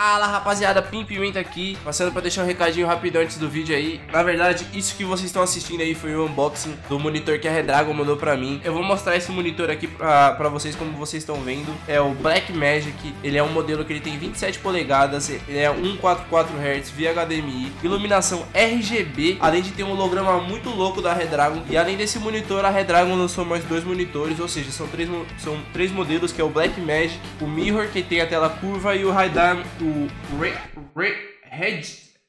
Fala, rapaziada, Pim Pimenta aqui, passando pra deixar um recadinho rapidão antes do vídeo aí. Na verdade, isso que vocês estão assistindo aí foi o unboxing do monitor que a Redragon mandou pra mim. Eu vou mostrar esse monitor aqui pra vocês, como vocês estão vendo. É o Black Magic, ele é um modelo que ele tem 27 polegadas, ele é 144Hz via HDMI, iluminação RGB, além de ter um holograma muito louco da Redragon. E além desse monitor, a Redragon lançou mais dois monitores, ou seja, são três modelos, que é o Black Magic, o Mirror, que tem a tela curva, e o Hydra,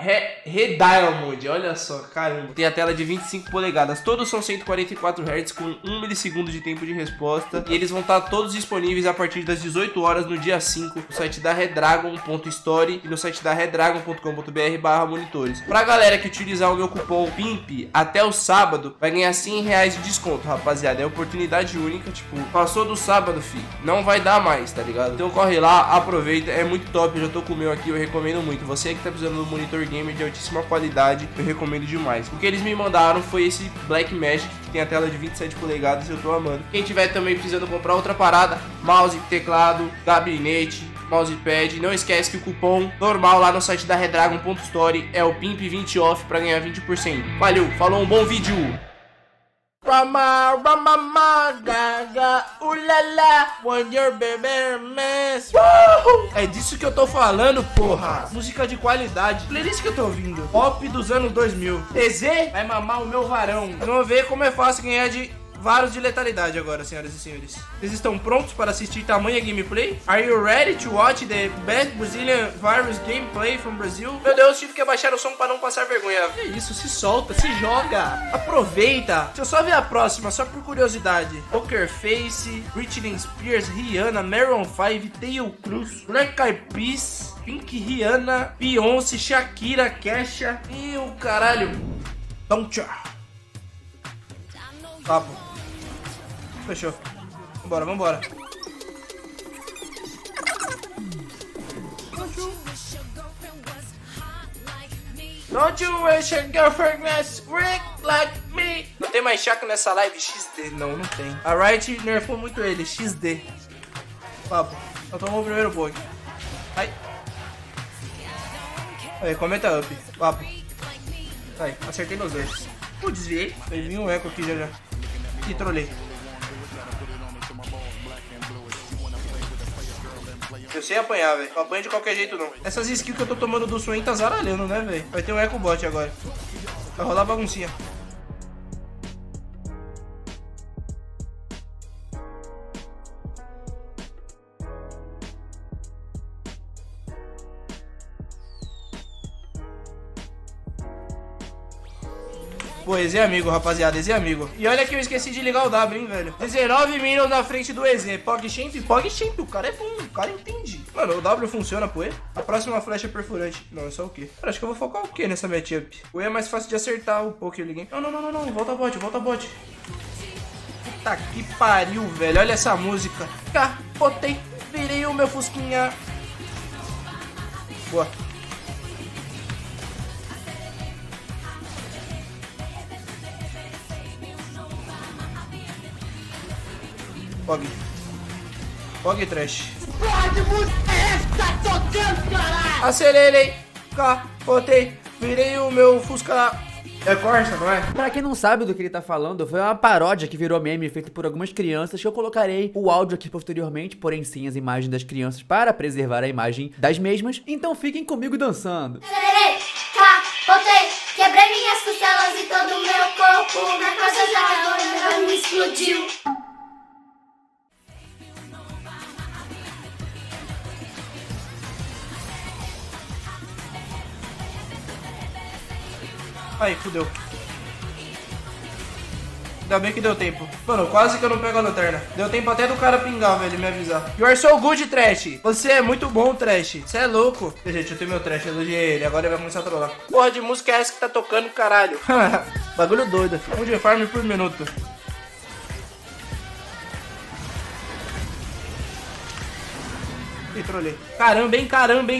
Red Diamond, olha só, caramba. Tem a tela de 25 polegadas. Todos são 144Hz com 1 milissegundo de tempo de resposta. E eles vão estar todos disponíveis a partir das 18 horas no dia 5, no site da Redragon.store e no site da redragon.com.br/monitores. Pra galera que utilizar o meu cupom PIMP até o sábado, vai ganhar 100 reais de desconto, rapaziada. É oportunidade única, tipo, passou do sábado, fi, não vai dar mais, tá ligado? Então corre lá, aproveita, é muito top. Eu já tô com o meu aqui, eu recomendo muito. Você que tá precisando do monitor gamer de altíssima qualidade, eu recomendo demais. O que eles me mandaram foi esse Black Magic, que tem a tela de 27 polegadas e eu tô amando. Quem tiver também precisando comprar outra parada, mouse, teclado, gabinete, mousepad, não esquece que o cupom normal lá no site da Redragon.store é o PIMP20OFF pra ganhar 20%. Valeu, falou, um bom vídeo! É disso que eu tô falando, porra. Música de qualidade. Playlist que eu tô ouvindo. Pop dos anos 2000. TZ vai mamar o meu varão. Vocês vão ver como é fácil ganhar de Varus de letalidade agora, senhoras e senhores. Vocês estão prontos para assistir tamanha gameplay? Are you ready to watch the best Brazilian Varus gameplay from Brazil? Meu Deus, tive que abaixar o som para não passar vergonha. Que isso, se solta, se joga, aproveita. Deixa eu só ver a próxima, só por curiosidade. Pokerface, Britney Spears, Rihanna, Maroon 5, Tail Cruz, Black Eyed Peas, Pink, Rihanna, Beyoncé, Shakira, Kesha. E o caralho. Don't you? Tá bom. Fechou. Vambora, vambora. Don't you wish a girlfriend was Rick like me? Não tem mais chaco nessa live, XD. Não, não tem. A Riot nerfou muito ele, XD. Papo. Só tomou o primeiro bug. Ai. Aí, comenta up. Papo. Aí, acertei meus dois. Desviei. Ele vinha um eco aqui já. E trolei. Eu sei apanhar, velho. Não apanho de qualquer jeito, não. Essas skills que eu tô tomando do Swain tá zaralhando, né, velho? Vai ter um eco bot agora. Vai rolar baguncinha. Pô, EZ amigo, rapaziada, EZ amigo. E olha que eu esqueci de ligar o W, hein, velho. 19 minions na frente do EZ. PogChamp, o cara é bom, o cara entende. Mano, o W funciona, pô. A próxima flecha é perfurante. Não, é só o quê? Cara, acho que eu vou focar o quê nessa matchup? O E é mais fácil de acertar o poker liguei. Não, volta bot, volta bot. Puta que pariu, velho, olha essa música. Capotei, virei o meu fusquinha. Boa. Pog Thresh. Que música é essa que tá tocando, caralho? Acelerei, capotei, virei o meu Fusca. É Corsa, não é? Pra quem não sabe do que ele tá falando, foi uma paródia que virou meme feito por algumas crianças, que eu colocarei o áudio aqui posteriormente, porém sem as imagens das crianças para preservar a imagem das mesmas. Então fiquem comigo dançando. Acelerei, capotei, quebrei minhas costelas e todo o meu corpo. Minha casa já me explodiu. Aí, fudeu. Ainda bem que deu tempo. Mano, quase que eu não pego a lanterna. Deu tempo até do cara pingar, velho, me avisar. You are so good, Thresh. Você é muito bom, Thresh. Você é louco. Gente, eu tenho meu Thresh, eu elogiei ele. Agora ele vai começar a trollar. Porra de música é essa que tá tocando, caralho. Bagulho doido. Um de farm por minuto. Trolei. Caramba, hein,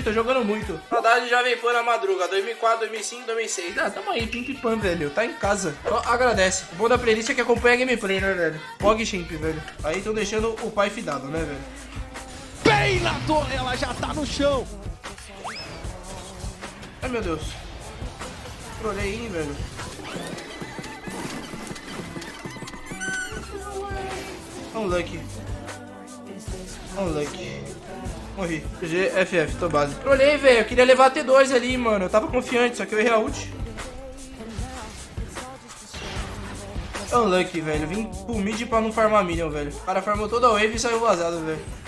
tô jogando muito. Saudade já vem pôr na madruga, 2004, 2005, 2006. Ah, tamo aí, Pim Pam, velho, tá em casa. Só agradece. O bom da playlist é que acompanha a gameplay, né, velho? PogChamp, velho. Aí tão deixando o pai fidado, né, velho? Bem na torre, ela já tá no chão. Ai, meu Deus. Trolei, hein, velho. Unlucky. Unlucky. Morri. GFF, tô base. Trolei, velho. Eu queria levar T2 ali, mano. Eu tava confiante, só que eu errei a ult. Unlucky, velho. Vim pro mid pra não farmar minion, velho. O cara farmou toda a wave e saiu vazado, velho.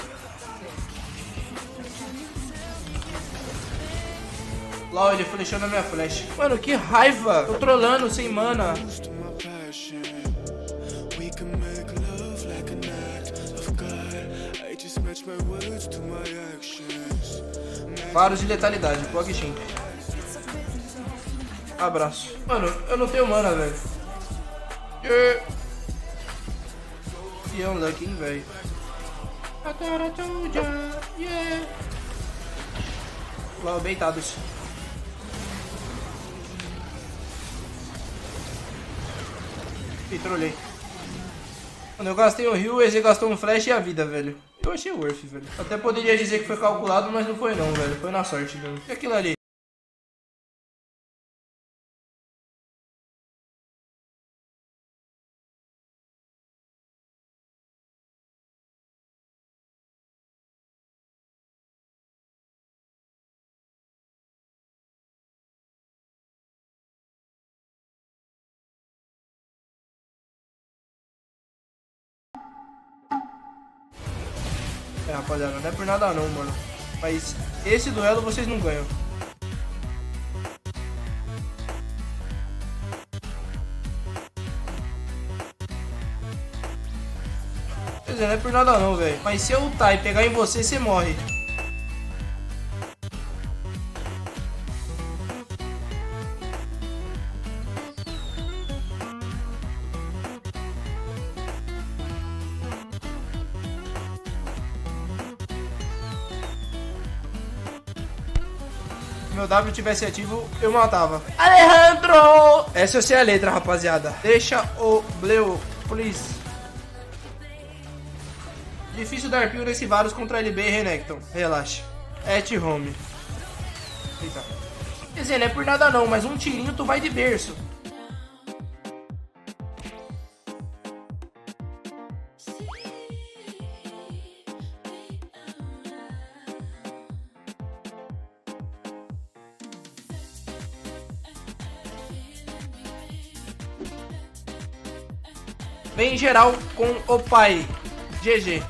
LOL, ele flechou na minha flash. Mano, que raiva. Tô trolando sem mana. Varus de letalidade. Pog Shin. Abraço. Mano, eu não tenho mana, velho. Yeah. E é um luck, hein, velho. Yeah. LOL, beitados. E trolei. Mano, eu gastei um heal, o EZ gastou um flash e a vida, velho. Eu achei worth, velho. Até poderia dizer que foi calculado, mas não foi não, velho. Foi na sorte, velho. E aquilo ali? É, rapaziada, não é por nada não, mano. Mas esse duelo vocês não ganham. Quer dizer, não é por nada não, velho. Mas se eu ultar e pegar em você, você morre. Meu W tivesse ativo, eu matava. Alejandro! Essa eu sei a letra, rapaziada. Deixa o Bleu, please. Difícil dar pio nesse Varus contra LB e Renekton. Relaxa. At home. Eita. Quer dizer, não é por nada não, mas um tirinho tu vai de berço. Vem geral com o pai. GG.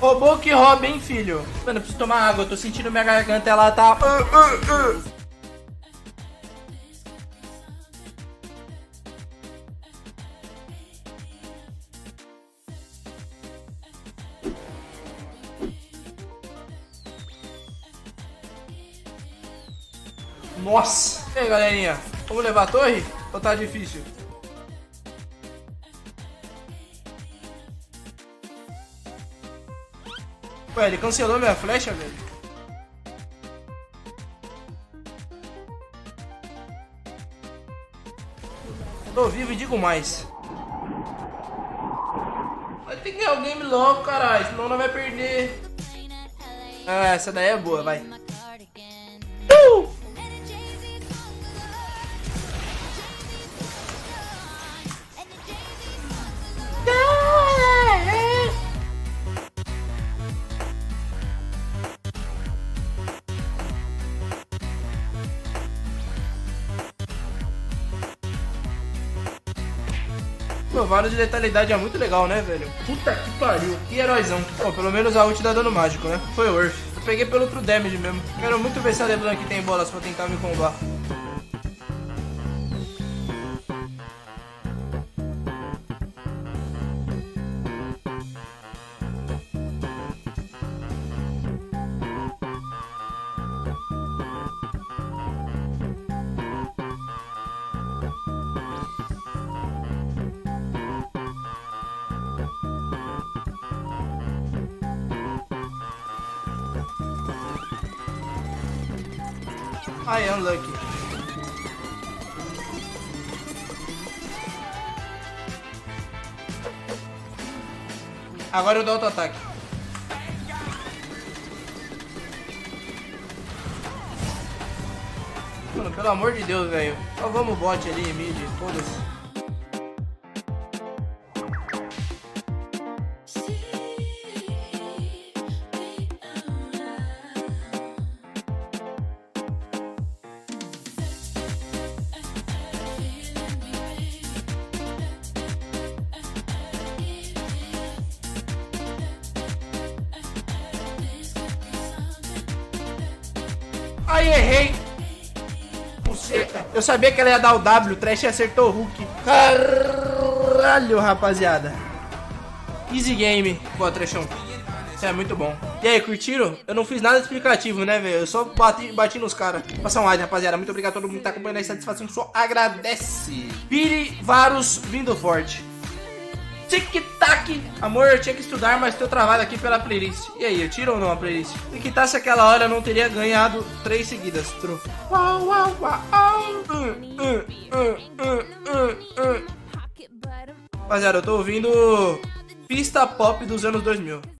Roubou que rouba, hein, filho? Mano, eu preciso tomar água. Eu tô sentindo minha garganta. Ela tá... Nossa! E aí, galerinha? Vamos levar a torre? Ou tá difícil? Ué, ele cancelou minha flecha, velho. Eu tô vivo e digo mais. Vai ter que ganhar o game logo, caralho. Senão não vai perder. Ah, essa daí é boa, vai. Pô, Varus de letalidade é muito legal, né, velho? Puta que pariu, que heróizão. Pô, pelo menos a ult dá dano mágico, né? Foi worth. Eu peguei pelo true damage mesmo. Quero muito ver se a Leblanc tem bolas pra tentar me combar. I am lucky. Agora eu dou auto-ataque. Mano, pelo amor de Deus, velho. Só vamos bot ali, mid, foda-se. Ai, errei! Eu sabia que ela ia dar o W, o Thresh acertou o Hulk. Caralho, rapaziada. Easy game. Boa, Threshão. Isso é muito bom. E aí, curtiram? Eu não fiz nada explicativo, né, velho? Eu só bati nos caras. Passa um like, rapaziada. Muito obrigado a todo mundo que tá acompanhando aí. Satisfação só agradece. Piri, Varus, vindo forte. Tic-tac. Amor, eu tinha que estudar, mas tô travado aqui pela playlist. E aí, eu tiro ou não a playlist? Se quitasse aquela hora, eu não teria ganhado 3 seguidas. True. Uau, uau, uau. Rapaziada, eu tô ouvindo pista pop dos anos 2000.